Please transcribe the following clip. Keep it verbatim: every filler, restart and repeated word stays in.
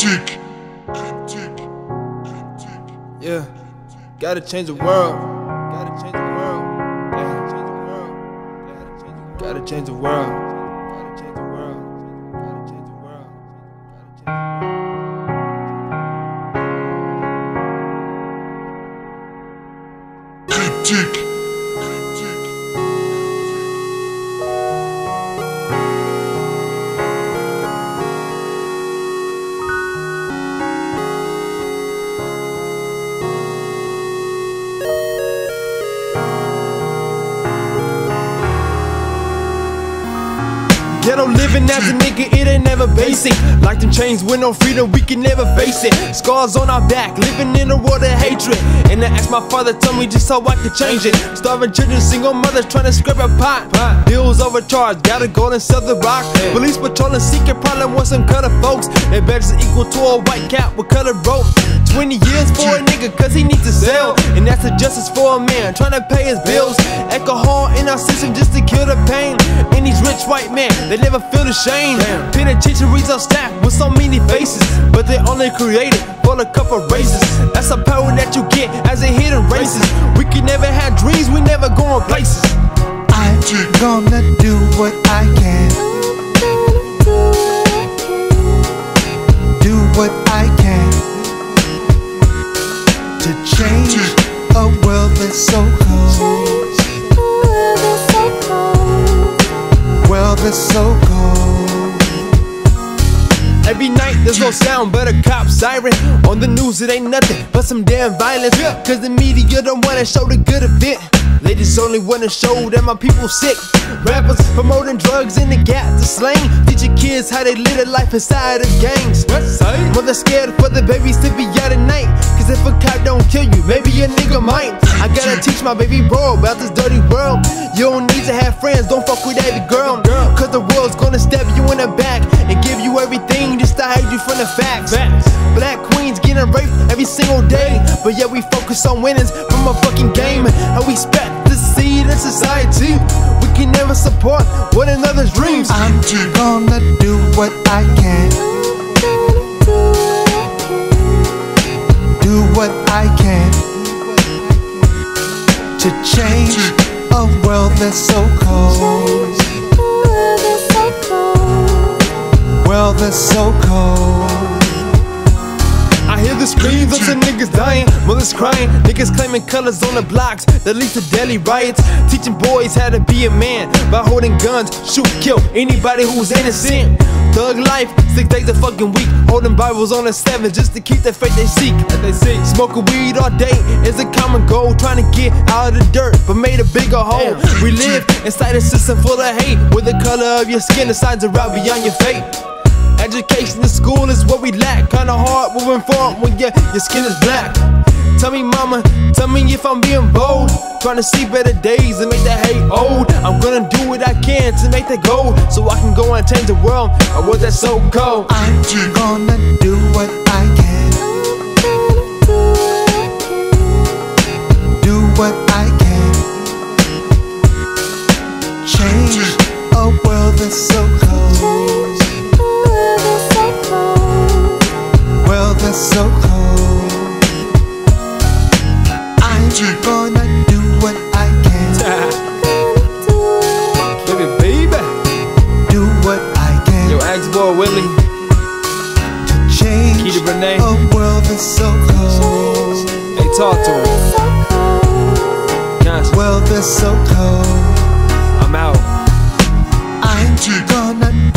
Cryptic. Yeah, gotta change the world. Gotta change the world. Gotta change the world. Gotta change the world. Gotta change the world. Gotta change the world. Gotta change the world. Cryptic. Ghetto living as a nigga, it ain't never basic. Like them chains with no freedom, we can never face it. Scars on our back, living in a world of hatred. And I asked my father, tell me just how I could change it. Starving children, single mothers trying to scrape a pot. Bills overcharged, gotta go and sell the rock. Police patrolling, seeking problem with some color folks. Their badge is equal to a white cap with color rope. twenty years for a nigga, cause he needs to sell. And that's the justice for a man, trying to pay his bills. Alcohol in our system just to kill the pain. And these rich white men, they never feel the shame. Penitentiaries are stacked with so many faces, but they only created for a couple races. That's the power that you get as a hidden racist. We can never have dreams, we never going places. I'm gonna do what I can. Do what I can to change a world that's so cold. So cold. Every night there's no sound but a cop siren. On the news it ain't nothing but some damn violence. Cause the media don't wanna show the good of it. They just only wanna show that my people sick. Rappers promoting drugs in the gap to slang. Teach your kids how they live their life inside of gangs. Mothers scared for the babies to be out at night. Cause if a cop don't kill you, maybe a nigga might. I gotta teach my baby bro about this dirty world. You don't need to have friends, don't fuck with every girl. Cause the world's gonna stab you in the back and give you everything just to hide you from the facts. Black queens getting raped every single day, but yet we focus on winnings from a fucking game. How we spat the seed in society, we can never support one another's dreams. I'm gonna do what I can. Do what I can to change a world that's so cold. World that's so cold. I hear the screams of some niggas dying, mothers crying, niggas claiming colors on the blocks that leads to daily riots. Teaching boys how to be a man by holding guns, shoot, kill anybody who's innocent. Thug life, six days a fucking week, holding Bibles on the seven just to keep the faith they seek. Smoking weed all day is a common goal, trying to get out of the dirt but made a bigger hole. We live inside a system full of hate, where the color of your skin decides to route beyond your fate. Education in school is what we lack. Kinda hard moving forward when your, your skin is black. Tell me mama, tell me if I'm being bold. Trying to see better days and make that hate old. I'm gonna do what I can to make that gold, so I can go and change the world, a world that's so cold. I'm gonna do what I can. Do what I can. Change a world that's so cold. That's so cold. I'm gonna do what I can. Baby, baby, do what I can. Yo, Axeboard Willie, to change Makeda Branae. A world that's so cold. They talk to him. World that's so cold. I'm out. I'm gonna.